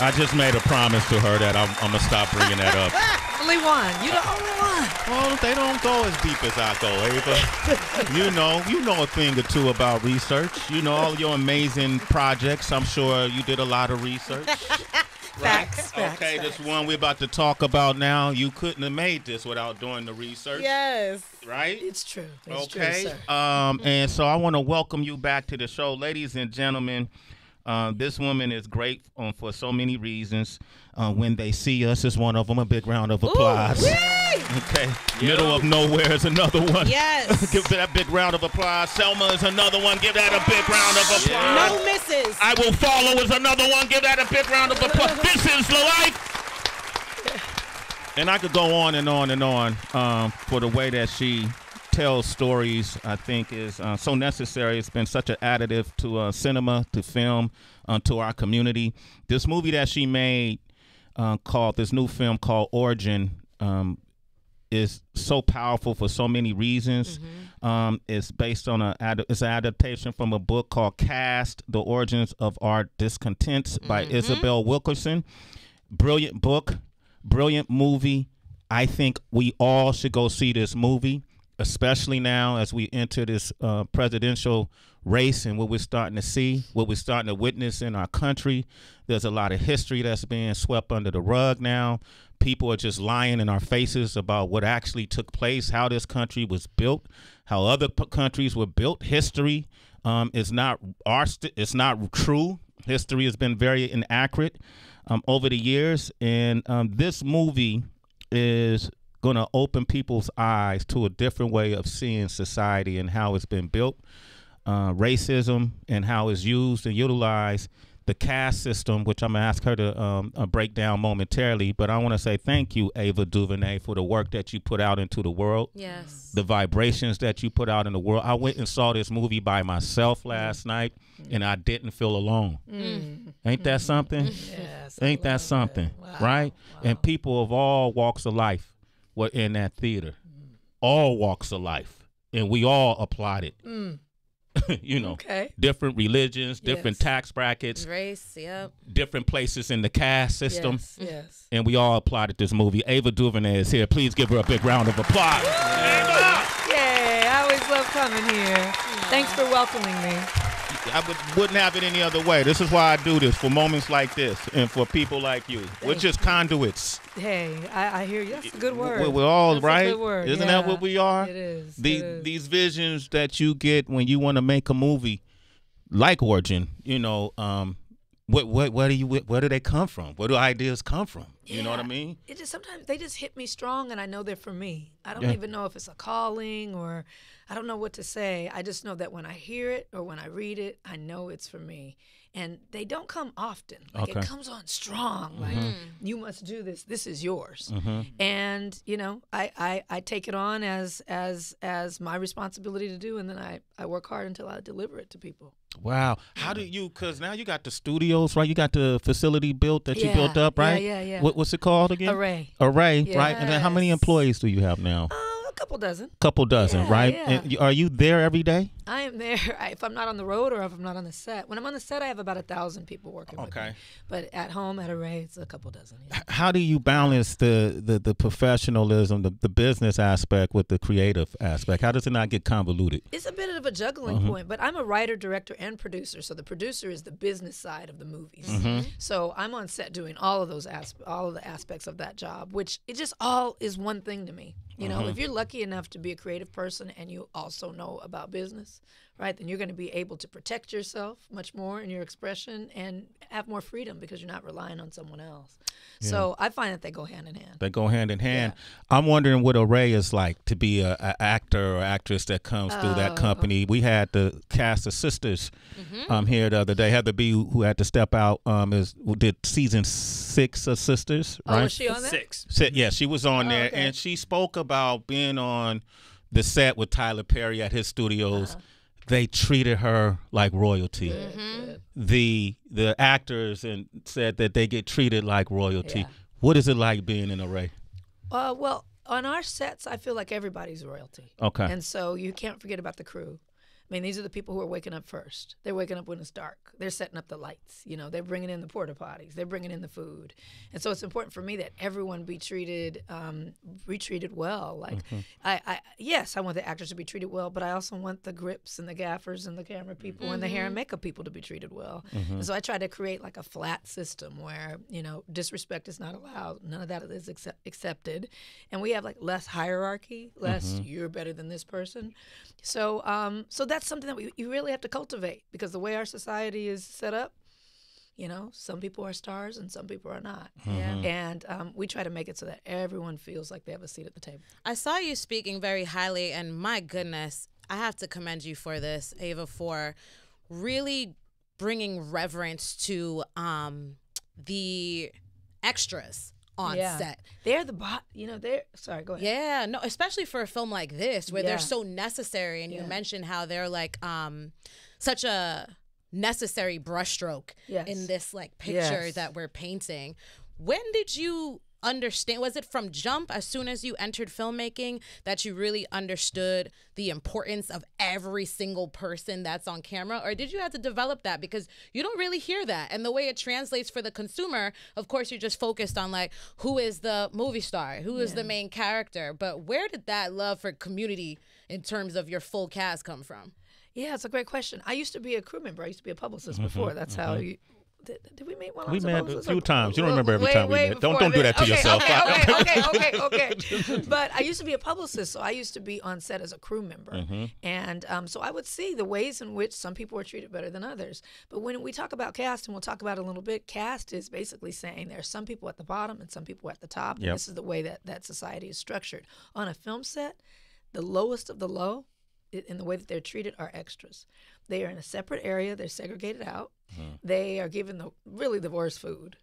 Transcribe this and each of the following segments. I just made a promise to her that I'm gonna stop bringing that up. Only one. You the only one. Well, they don't go as deep as I go, Ava. You know a thing or two about research. You know all your amazing projects. I'm sure you did a lot of research. Right? Facts. Okay, facts. This one we're about to talk about now, you couldn't have made this without doing the research. Yes. Right? It's true. It's okay. True, and so I want to welcome you back to the show. Ladies and gentlemen, this woman is great for so many reasons. When They See Us is one of them. A big round of applause. Ooh, okay. Yo. Middle of Nowhere is another one. Yes. Give that big round of applause. Selma is another one. Give that a big round of applause. Yeah. No misses. I Will Follow is another one. Give that a big round of applause. This is the life. And I could go on and on and on for the way that she tells stories. I think is so necessary. It's been such an additive to cinema, to film, to our community. This movie that she made, this new film called Origin, is so powerful for so many reasons. Mm-hmm. It's based on an adaptation from a book called Caste: The Origins of Our Discontents by Isabel Wilkerson. Brilliant book, brilliant movie. I think we all should go see this movie, especially now as we enter this presidential race and what we're starting to see, what we're starting to witness in our country. There's a lot of history that's being swept under the rug now. People are just lying in our faces about what actually took place, how this country was built, how other countries were built. History is not it's not true. History has been very inaccurate over the years. And this movie is going to open people's eyes to a different way of seeing society and how it's been built. Racism and how it's used and utilized, the caste system, which I'm going to ask her to break down momentarily. But I want to say thank you, Ava DuVernay, for the work that you put out into the world. Yes. The vibrations that you put out in the world. I went and saw this movie by myself last night, and I didn't feel alone. Ain't that something? Yes. Ain't that something, wow. Right? Wow. And people of all walks of life were in that theater, all walks of life, and we all applauded. Different religions, different tax brackets, race, different places in the caste system. Yes. And we all applauded this movie. Ava DuVernay is here. Please give her a big round of applause. Yay, I always love coming here. Thanks for welcoming me. I wouldn't have it any other way. This is why I do this, for moments like this and for people like you. We're just conduits. Hey, I hear you. That's a good word. We're all, that's right? A good word. Isn't that what we are? It is. These visions that you get when you want to make a movie like Origin, where do they come from? Where do ideas come from? You know what I mean? It just sometimes they just hit me strong, and I know they're for me. I don't even know if it's a calling, or I don't know what to say. I just know that when I hear it or when I read it, I know it's for me. And they don't come often. Like it comes on strong. Like you must do this. This is yours. And I take it on as my responsibility to do, and then I work hard until I deliver it to people. Wow. How do you, because now you got the studios, right? You got the facility built that you built up, right? Yeah. What's it called again? Array, right? And then how many employees do you have now? A couple dozen. Right? Yeah. And are you there every day? I am there. If I'm not on the road or if I'm not on the set. When I'm on the set, I have about 1,000 people working with me. But at home, at Array, it's a couple dozen. Yeah. How do you balance the professionalism, the business aspect with the creative aspect? How does it not get convoluted? It's a bit of a juggling point, but I'm a writer, director, and producer. So the producer is the business side of the movies. So I'm on set doing all of those all of the aspects of that job, which it just all is one thing to me. You know, if you're lucky enough to be a creative person and you also know about business, right, then you're going to be able to protect yourself much more in your expression and have more freedom because you're not relying on someone else. Yeah. So I find that they go hand in hand. They go hand in hand. Yeah. I'm wondering what Array is like to be an actor or actress that comes through that company. We had the cast of sisters here the other day. Heather B., who had to step out, did season 6 of Sisters. Right? Oh, was she on that? 6. Yeah, she was on there, and she spoke about being on the set with Tyler Perry at his studios. They treated her like royalty. The actors and said that they get treated like royalty. Yeah. What is it like being in Array? Well, on our sets, I feel like everybody's royalty. Okay. And so you can't forget about the crew. I mean, these are the people who are waking up first. They're waking up when it's dark. They're setting up the lights. You know, they're bringing in the porta potties. They're bringing in the food. And so it's important for me that everyone be treated well. Like, mm-hmm. Yes, I want the actors to be treated well, but I also want the grips and the gaffers and the camera people mm-hmm. and the hair and makeup people to be treated well. Mm-hmm. And so I try to create like a flat system where, you know, disrespect is not allowed. None of that is accepted. And we have like less hierarchy, less mm-hmm. you're better than this person. So that's something that you really have to cultivate, because the way our society is set up, you know, some people are stars and some people are not. Mm-hmm. And we try to make it so that everyone feels like they have a seat at the table. I saw you speaking very highly, and my goodness, I have to commend you for this, Ava, for really bringing reverence to the extras on set. They're the sorry, go ahead. Yeah, no, especially for a film like this where they're so necessary, and you mentioned how they're like such a necessary brushstroke in this like picture that we're painting. When did you understand, was it from jump, as soon as you entered filmmaking, that you really understood the importance of every single person that's on camera? Or did you have to develop that, because you don't really hear that, and the way it translates for the consumer, of course you're just focused on like who is the movie star, who is the main character, but where did that love for community in terms of your full cast come from? Yeah, it's a great question. I used to be a crew member. I used to be a publicist before. That's how you did we meet? Well, we met a few times. You don't remember every time we met. Don't do that to yourself. Okay. But I used to be a publicist, so I used to be on set as a crew member, and so I would see the ways in which some people are treated better than others. But when we talk about cast, and we'll talk about it a little bit, cast is basically saying there are some people at the bottom and some people at the top. Yep. And this is the way that society is structured. On a film set, the lowest of the low, in the way that they're treated, are extras. They are in a separate area. They're segregated out. They are given the worst food.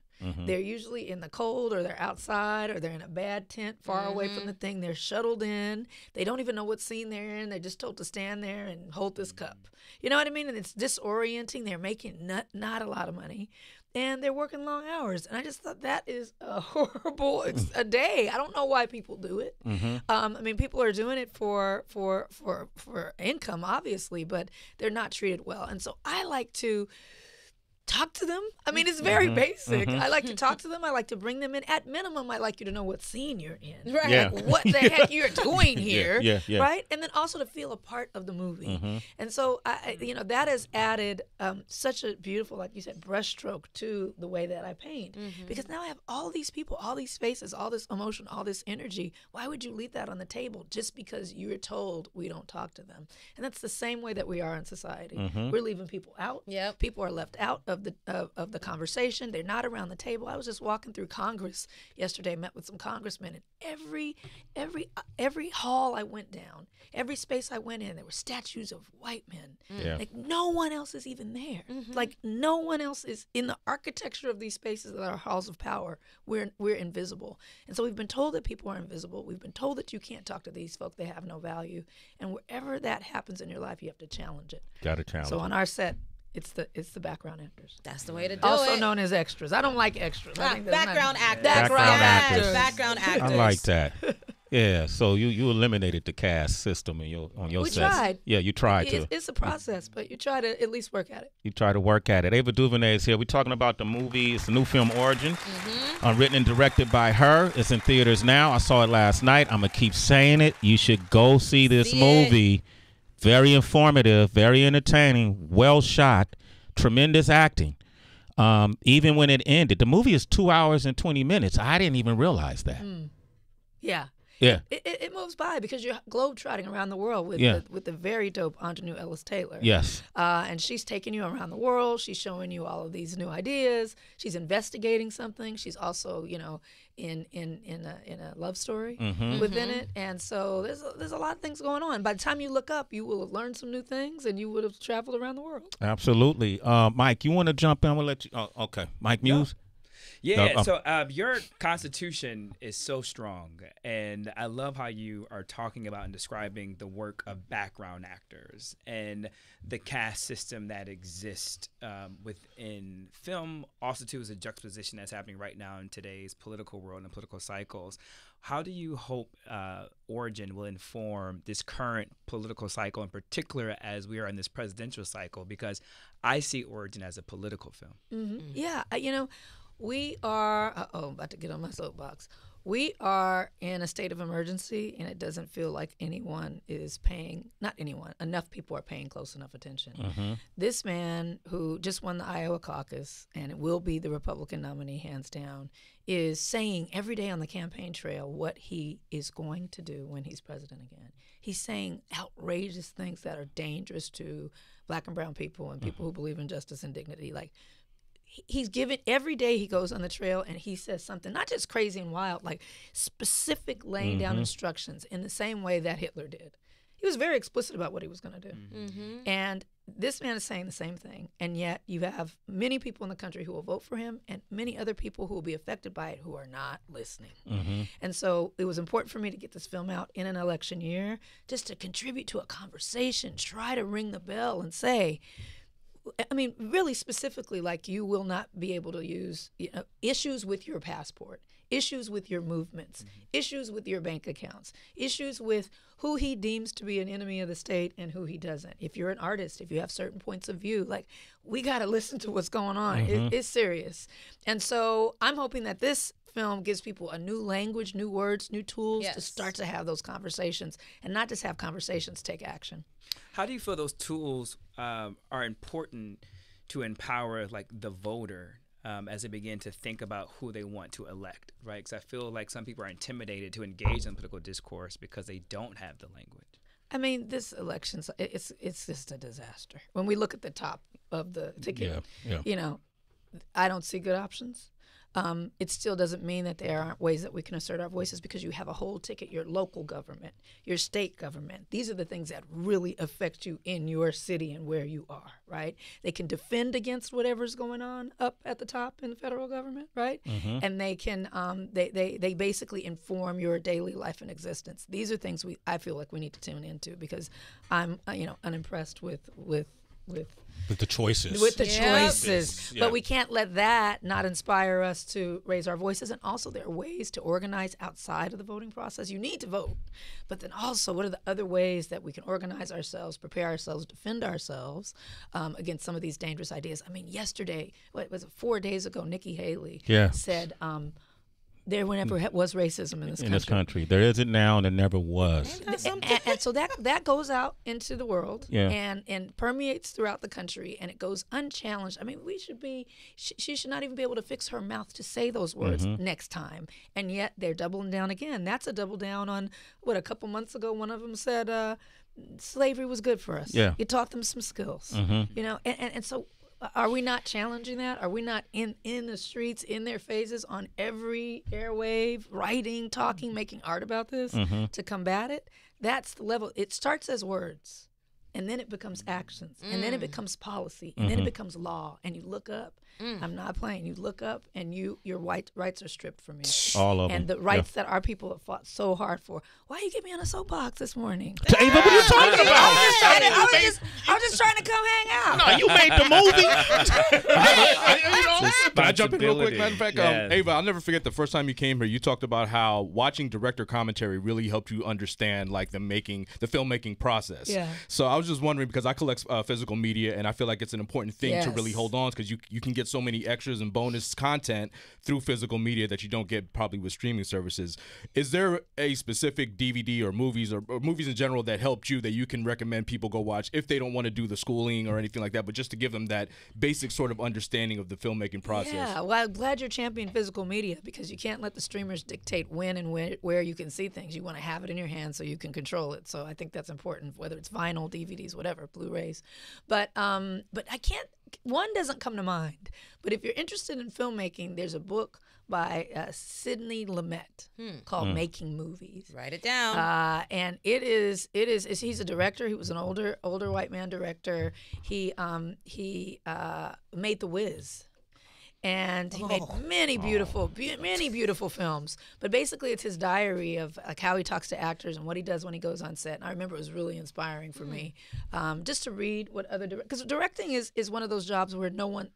They're usually in the cold, or they're outside, or they're in a bad tent far away from the thing. They're shuttled in. They don't even know what scene they're in. They're just told to stand there and hold this cup. You know what I mean? And it's disorienting. They're making not a lot of money, and they're working long hours. And I just thought that is a horrible day. I don't know why people do it. I mean, people are doing it for income, obviously, but they're not treated well. And so I like to talk to them. I mean, it's very basic. I like to talk to them. I like to bring them in. At minimum, I like you to know what scene you're in. Right. Yeah. Like, what the heck you're doing here. Yeah. Right. And then also to feel a part of the movie. And so, that has added such a beautiful, like you said, brushstroke to the way that I paint. Because now I have all these people, all these faces, all this emotion, all this energy. Why would you leave that on the table just because you're told we don't talk to them? And that's the same way that we are in society. We're leaving people out. Yep. People are left out of the conversation. They're not around the table. I was just walking through Congress yesterday, met with some congressmen, and every hall I went down, every space I went in, there were statues of white men. Like, no one else is even there. Like, no one else is in the architecture of these spaces that are halls of power. We're invisible. And so we've been told that people are invisible. We've been told that you can't talk to these folk. They have no value. And wherever that happens in your life, you have to challenge it. Gotta challenge it. So on our set, It's the background actors. That's the way to do it. Also known as extras. I don't like extras. I think background actors. Background actors. I like that. Yeah. So you eliminated the caste system on your sets. We tried. Yeah, you tried to. It's a process, but you try to at least work at it. You try to work at it. Ava DuVernay is here. We're talking about the movie. It's the new film Origin. Written and directed by her. It's in theaters now. I saw it last night. I'm gonna keep saying it. You should go see this movie. Very informative, very entertaining, well shot, tremendous acting. Even when it ended, the movie is 2 hours and 20 minutes. I didn't even realize that. Yeah. It moves by because you're globetrotting around the world with the very dope Aunjanue Ellis Taylor. Yes. And she's taking you around the world. She's showing you all of these new ideas. She's investigating something. She's also, in a love story within it. And so there's a lot of things going on. By the time you look up, you will have learned some new things, and you would have traveled around the world. Absolutely. Mike, you want to jump in? I'm gonna let you. Oh, okay, Mike Muse. Yeah, no, so your constitution is so strong, and I love how you are talking about and describing the work of background actors and the caste system that exists within film. Also, too, is a juxtaposition that's happening right now in today's political world and political cycles. How do you hope Origin will inform this current political cycle, in particular as we are in this presidential cycle? Because I see Origin as a political film. Mm-hmm. Mm-hmm. Yeah, you know, we are, about to get on my soapbox. We are in a state of emergency, and it doesn't feel like anyone is paying, not anyone, enough people are paying close enough attention. Mm-hmm. This man who just won the Iowa caucus, and it will be the Republican nominee hands down, is saying every day on the campaign trail what he is going to do when he's president again. He's saying outrageous things that are dangerous to black and brown people and people mm-hmm. who believe in justice and dignity. Like, he's given, every day he goes on the trail and he says something, not just crazy and wild, like specific laying down instructions in the same way that Hitler did. He was very explicit about what he was going to do. Mm-hmm. And this man is saying the same thing. And yet you have many people in the country who will vote for him and many other people who will be affected by it who are not listening. Mm-hmm. And so it was important for me to get this film out in an election year just to contribute to a conversation, try to ring the bell and say, I mean, really specifically, like, you will not be able to use, you know, issues with your passport, issues with your movements, mm-hmm. issues with your bank accounts, issues with who he deems to be an enemy of the state and who he doesn't. If you're an artist, if you have certain points of view, like, we got to listen to what's going on. Mm-hmm. It's serious. And so I'm hoping that this film gives people a new language, new words, new tools yes. to start to have those conversations, and not just have conversations, take action. How do you feel those tools are important to empower, like, the voter as they begin to think about who they want to elect, right? Because I feel like some people are intimidated to engage in political discourse because they don't have the language. I mean, this election, it's just a disaster. When we look at the top of the ticket, yeah. you know, I don't see good options. It still doesn't mean that there aren't ways that we can assert our voices, because you have a whole ticket, your local government, your state government. These are the things that really affect you in your city and where you are, right? They can defend against whatever's going on up at the top in the federal government, right? Mm-hmm. And they can, they basically inform your daily life and existence. These are things I feel like we need to tune into, because I'm, you know, unimpressed with the choices. With the choices. Yeah. But we can't let that not inspire us to raise our voices. And also, there are ways to organize outside of the voting process. You need to vote. But then also, what are the other ways that we can organize ourselves, prepare ourselves, defend ourselves against some of these dangerous ideas? I mean, yesterday, what was it, 4 days ago, Nikki Haley said, there never was racism in this country. In this country. There isn't now, and there never was. And so that goes out into the world and permeates throughout the country, and it goes unchallenged. I mean, we should be, she should not even be able to fix her mouth to say those words next time. And yet they're doubling down again. That's a double down on, what, a couple months ago, one of them said, slavery was good for us. Yeah. You taught them some skills. Mm-hmm. You know, and so, are we not challenging that? Are we not in the streets, in their faces, on every airwave, writing, talking, making art about this to combat it? That's the level. It starts as words, and then it becomes actions, and then it becomes policy, and then it becomes law, and you look up. I'm not playing. You look up, and your white rights are stripped from you. All of them. And the rights that our people have fought so hard for. Why you get me on a soapbox this morning? Ava, what are you talking about? I was just trying to come hang out. No, you made the movie. Can I jump in real quick? Matter of fact, Ava, I'll never forget the first time you came here. You talked about how watching director commentary really helped you understand, like, the filmmaking process. Yeah. So I was just wondering, because I collect physical media, and I feel like it's an important thing to really hold on, because you can get so many extras and bonus content through physical media that you don't get probably with streaming services. Is there a specific DVD or movies or movies in general that helped you that you can recommend people go watch if they don't want to do the schooling or anything like that, but just to give them that basic sort of understanding of the filmmaking process? Yeah, well, I'm glad you're championing physical media, because you can't let the streamers dictate when and where you can see things. You want to have it in your hands so you can control it. So I think that's important, whether it's vinyl, DVDs, whatever, Blu-rays. But I can't, one doesn't come to mind, but if you're interested in filmmaking, there's a book by Sidney Lumet called Making Movies. Write it down. And it is he's a director. He was an older white man director. He made The Wiz. And he made many beautiful films. But basically, it's his diary of how he talks to actors and what he does when he goes on set. And I remember it was really inspiring for me, just to read what other because directing is one of those jobs where no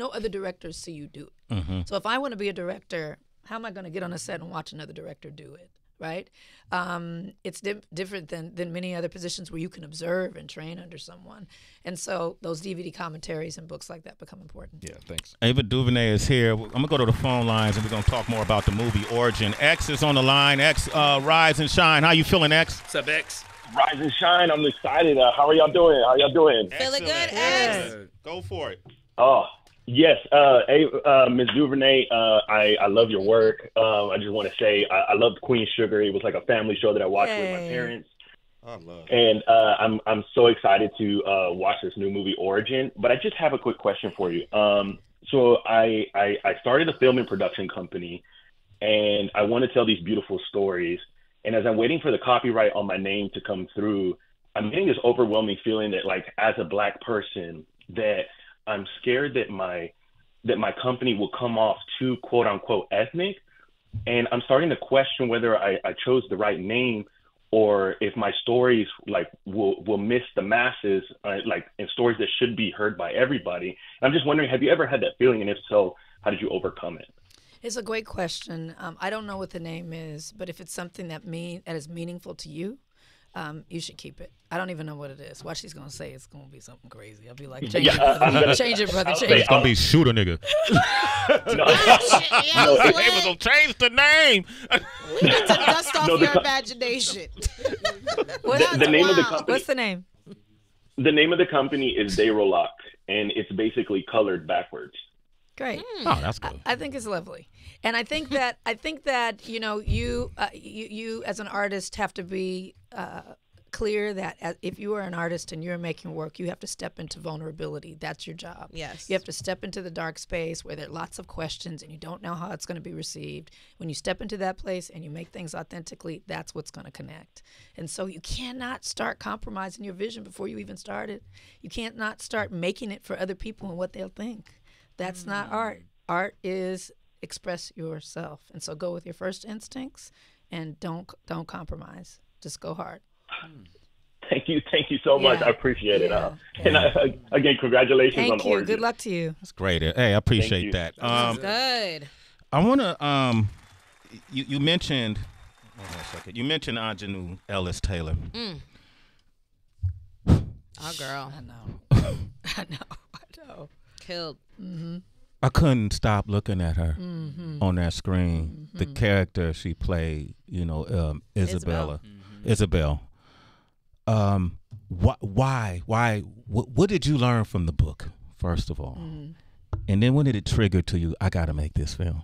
other directors see you do it. So if I want to be a director, how am I going to get on a set and watch another director do it? Right? It's different than many other positions where you can observe and train under someone. And so those DVD commentaries and books like that become important. Yeah, thanks. Ava DuVernay is here. I'm going to go to the phone lines and we're going to talk more about the movie Origin. X is on the line. X, Rise and Shine. How you feeling, X? What's up, X? Rise and Shine. I'm excited. How are y'all doing? Feeling good, X? Go for it. Oh, yes, Ms. DuVernay, I love your work. I just want to say I loved Queen Sugar. It was like a family show that I watched with my parents. I love it. And I'm so excited to watch this new movie, Origin. But I just have a quick question for you. So I started a film and production company, and I want to tell these beautiful stories. And as I'm waiting for the copyright on my name to come through, I'm getting this overwhelming feeling that, like, as a Black person, that I'm scared that my company will come off too, quote unquote, ethnic. And I'm starting to question whether I chose the right name or if my stories, like, will miss the masses, like, in stories that should be heard by everybody. And I'm just wondering, have you ever had that feeling? And if so, how did you overcome it? It's a great question. I don't know what the name is, but if it's something that is meaningful to you, you should keep it. I don't even know what it is. Watch, she's going to say it's going to be something crazy. I'll be like, change it, brother. It's going to be shoot a nigga. They going to change the name. We need to dust off your imagination. What's the name? The name of the company is De Rolac, and it's basically colored backwards. Great. Oh, that's good. I think it's lovely, and I think that you know, you as an artist have to be clear that if you are an artist and you're making work, you have to step into vulnerability. That's your job. Yes. You have to step into the dark space where there are lots of questions and you don't know how it's going to be received. When you step into that place and you make things authentically, that's what's going to connect. And so you cannot start compromising your vision before you even start it. You can't not start making it for other people and what they'll think. That's not art. Art is express yourself. And so go with your first instincts and don't compromise. Just go hard. Thank you so much. I appreciate it. And again, congratulations on Origin. Thank you. Good luck to you. That's great. Hey, I appreciate that. Good. I want to. You mentioned. Hold on a second. You mentioned Aunjanue Ellis Taylor. Oh, girl. I know. I know. Killed. I couldn't stop looking at her on that screen. The character she played, you know, Isabella. Isabel. What did you learn from the book, first of all? And then when did it trigger to you, I got to make this film?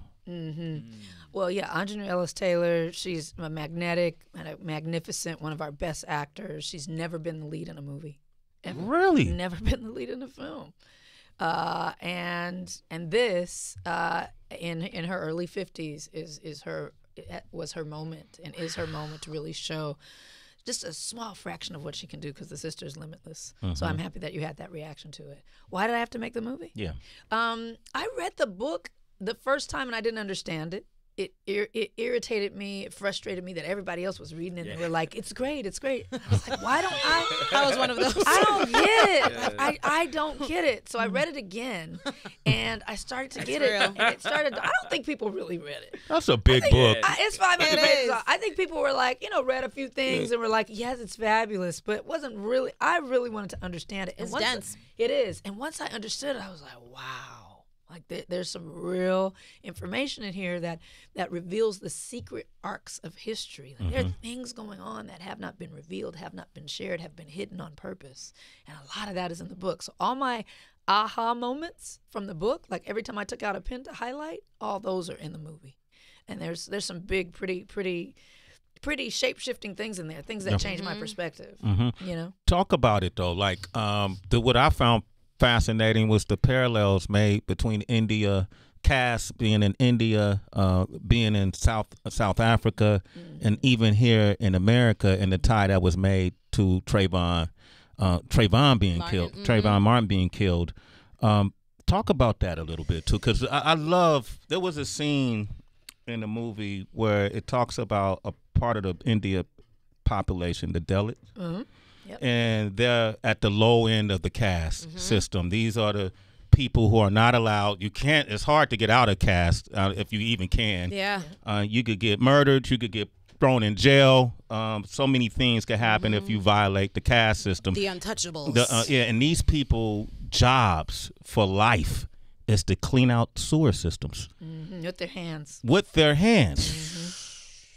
Well, yeah, Aunjanue Ellis Taylor, she's a magnificent, one of our best actors. She's never been the lead in a movie. Ever. Really? Never been the lead in a film. And this in her early 50s was her moment to really show just a small fraction of what she can do, because the sister is limitless. So I'm happy that you had that reaction to it. Why did I have to make the movie? Yeah. I read the book the first time and I didn't understand it. It irritated me, it frustrated me that everybody else was reading it and they were like, it's great, it's great. I was like, why don't I? I was one of those. I don't get it. Yeah. I don't get it. So I read it again and I started to get it. And it started, I don't think people really read it. That's a big book. It's 500 pages. I think people were like, you know, read a few things and were like, yes, it's fabulous, but it wasn't really, I really wanted to understand it. And it's dense. It is. And once I understood it, I was like, wow. Like there's some real information in here that reveals the secret arcs of history. Like there are things going on that have not been revealed, have not been shared, have been hidden on purpose. And a lot of that is in the book. So all my aha moments from the book, like every time I took out a pen to highlight, all those are in the movie. And there's some big, pretty shape-shifting things in there, things that change my perspective. You know, talk about it though. Like what I found fascinating was the parallels made between India, Caste being in India, being in South Africa, and even here in America, and the tie that was made to Trayvon being killed. talk about that a little bit too, because I love, there was a scene in the movie where it talks about a part of the India population, the Dalit, mm-hmm. Yep. And they're at the low end of the caste mm-hmm. system. These are the people who are not allowed. You can't, it's hard to get out of caste if you even can. Yeah. You could get murdered, you could get thrown in jail. So many things could happen mm-hmm. if you violate the caste system. The untouchables. Yeah, and these people, jobs for life is to clean out sewer systems. Mm-hmm. With their hands. With their hands. Mm-hmm.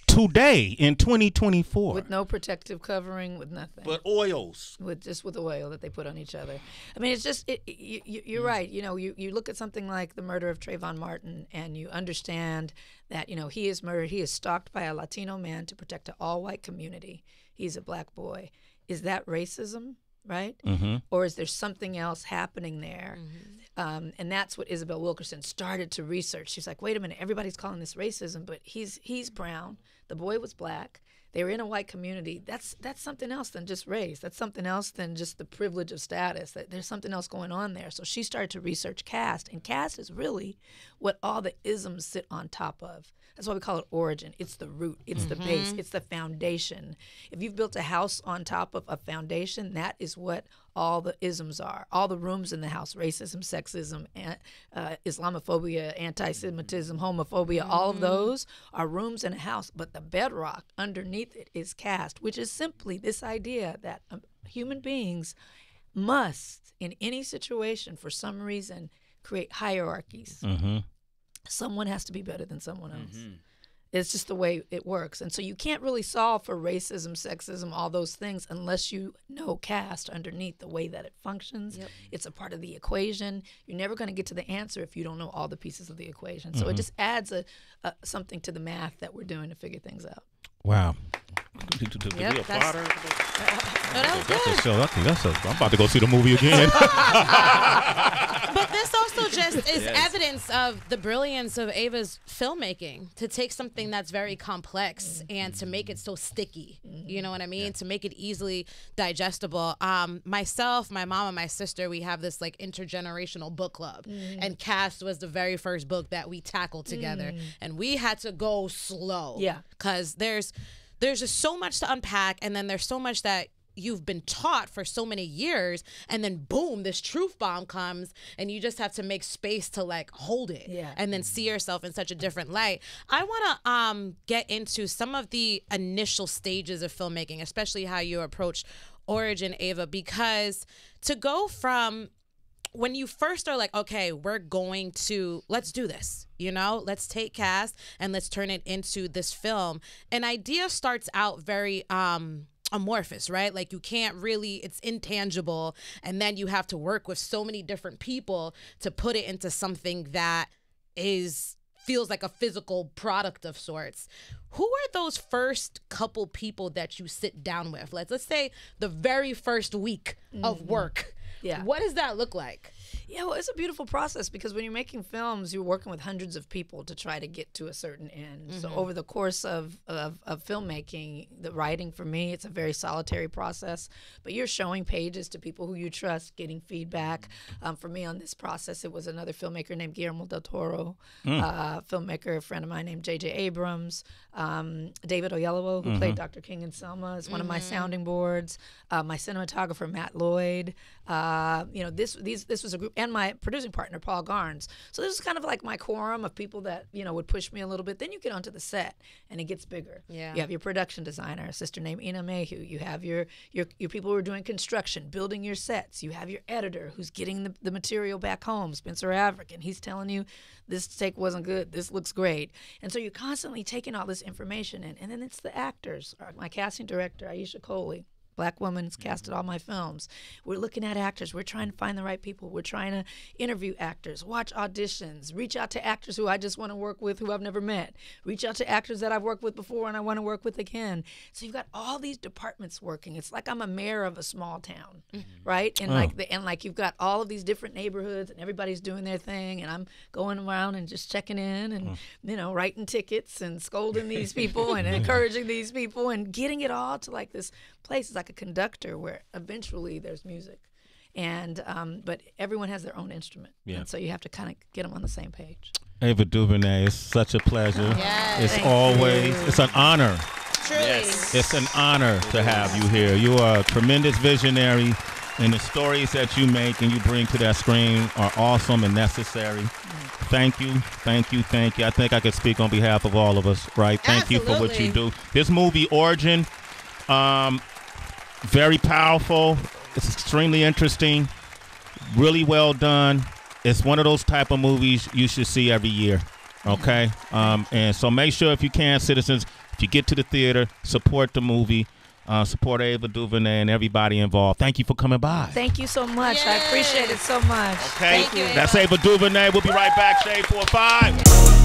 Today in 2024, with no protective covering, with nothing, but oils, with just with oil that they put on each other. I mean, it's just you're right. You know, you look at something like the murder of Trayvon Martin, and you understand that he is murdered. He is stalked by a Latino man to protect an all-white community. He's a black boy. Is that racism, right? Mm-hmm. Or is there something else happening there? Mm-hmm. And that's what Isabel Wilkerson started to research. She's like, wait a minute, everybody's calling this racism, but he's brown. The boy was black. They were in a white community. That's something else than just race. That's something else than just the privilege of status. There's something else going on there. So she started to research caste, and caste is really what all the isms sit on top of. That's why we call it origin. It's the root. It's mm-hmm. the base. It's the foundation. If you've built a house on top of a foundation, that is what all the isms are. All the rooms in the house, racism, sexism, Islamophobia, anti-Semitism, homophobia, mm-hmm. all of those are rooms in a house. But the bedrock underneath it is caste, which is simply this idea that human beings must, in any situation, for some reason, create hierarchies. Mm-hmm. Someone has to be better than someone else. Mm-hmm. It's just the way it works. And so you can't really solve for racism, sexism, all those things unless you know caste underneath, the way that it functions. Yep. It's a part of the equation. You're never going to get to the answer if you don't know all the pieces of the equation. So mm-hmm. it just adds something to the math that we're doing to figure things out. Wow. Yep, that's, no, that was good. I'm about to go see the movie again. But this also just is evidence of the brilliance of Ava's filmmaking, to take something that's very complex and to make it so sticky, you know what I mean, to make it easily digestible. Myself, my mom, and my sister, we have this like intergenerational book club, and Caste was the very first book that we tackled together, and we had to go slow, because there's just so much to unpack, and then there's so much that you've been taught for so many years, and then boom, this truth bomb comes, and you just have to make space to like hold it, and then see yourself in such a different light. I want to get into some of the initial stages of filmmaking, especially how you approach Origin, Ava, because to go from when you first are like, okay, we're going to, let's do this, you know, let's take Caste and let's turn it into this film. An idea starts out very amorphous, right? Like you can't really, it's intangible. And then you have to work with so many different people to put it into something that is, feels like a physical product of sorts. Who are those first couple people that you sit down with? Let's say the very first week of work. Yeah. What does that look like? Yeah, well, it's a beautiful process, because when you're making films, you're working with hundreds of people to try to get to a certain end. Mm-hmm. So over the course of filmmaking, the writing for me, it's a very solitary process, but you're showing pages to people who you trust, getting feedback. For me on this process, it was another filmmaker named Guillermo del Toro, filmmaker, a friend of mine named JJ Abrams, David Oyelowo, who played Dr. King in Selma, is one of my sounding boards, my cinematographer, Matt Lloyd, you know, this was a group, and my producing partner, Paul Garnes. So this is kind of like my quorum of people that, you know, would push me a little bit. Then you get onto the set, and it gets bigger. Yeah. You have your production designer, a sister named Ina Mayhew. You have your people who are doing construction, building your sets. You have your editor who's getting the material back home, Spencer African. He's telling you, this take wasn't good, this looks great. And so you're constantly taking all this information in. And then it's the actors. My casting director, Aisha Coley, black woman who's casted all my films. We're looking at actors. We're trying to find the right people. We're trying to interview actors, watch auditions, reach out to actors who I just want to work with, who I've never met, reach out to actors that I've worked with before and I want to work with again. So you've got all these departments working. It's like I'm a mayor of a small town, right? And like you've got all of these different neighborhoods, and everybody's doing their thing, and I'm going around and just checking in and you know, writing tickets and scolding these people and encouraging these people and getting it all to like this place. It's like a conductor where eventually there's music. and but everyone has their own instrument, and so you have to kind of get them on the same page. Ava DuVernay, it's such a pleasure. Yes. It's always, it's an honor. Truly. Yes. It's an honor to have you here. You are a tremendous visionary, and the stories that you make and you bring to that screen are awesome and necessary. Thank you, thank you, thank you. I think I could speak on behalf of all of us, right? Thank you for what you do. This movie, Origin, very powerful. It's extremely interesting, really well done. It's one of those type of movies you should see every year, okay? And so make sure, if you can, citizens, if you get to the theater, support the movie. Support Ava DuVernay and everybody involved. Thank you for coming by. Thank you so much. Yes. I appreciate it so much. Okay. Thank you, Ava. That's Ava DuVernay. We'll be right back. Shade 45.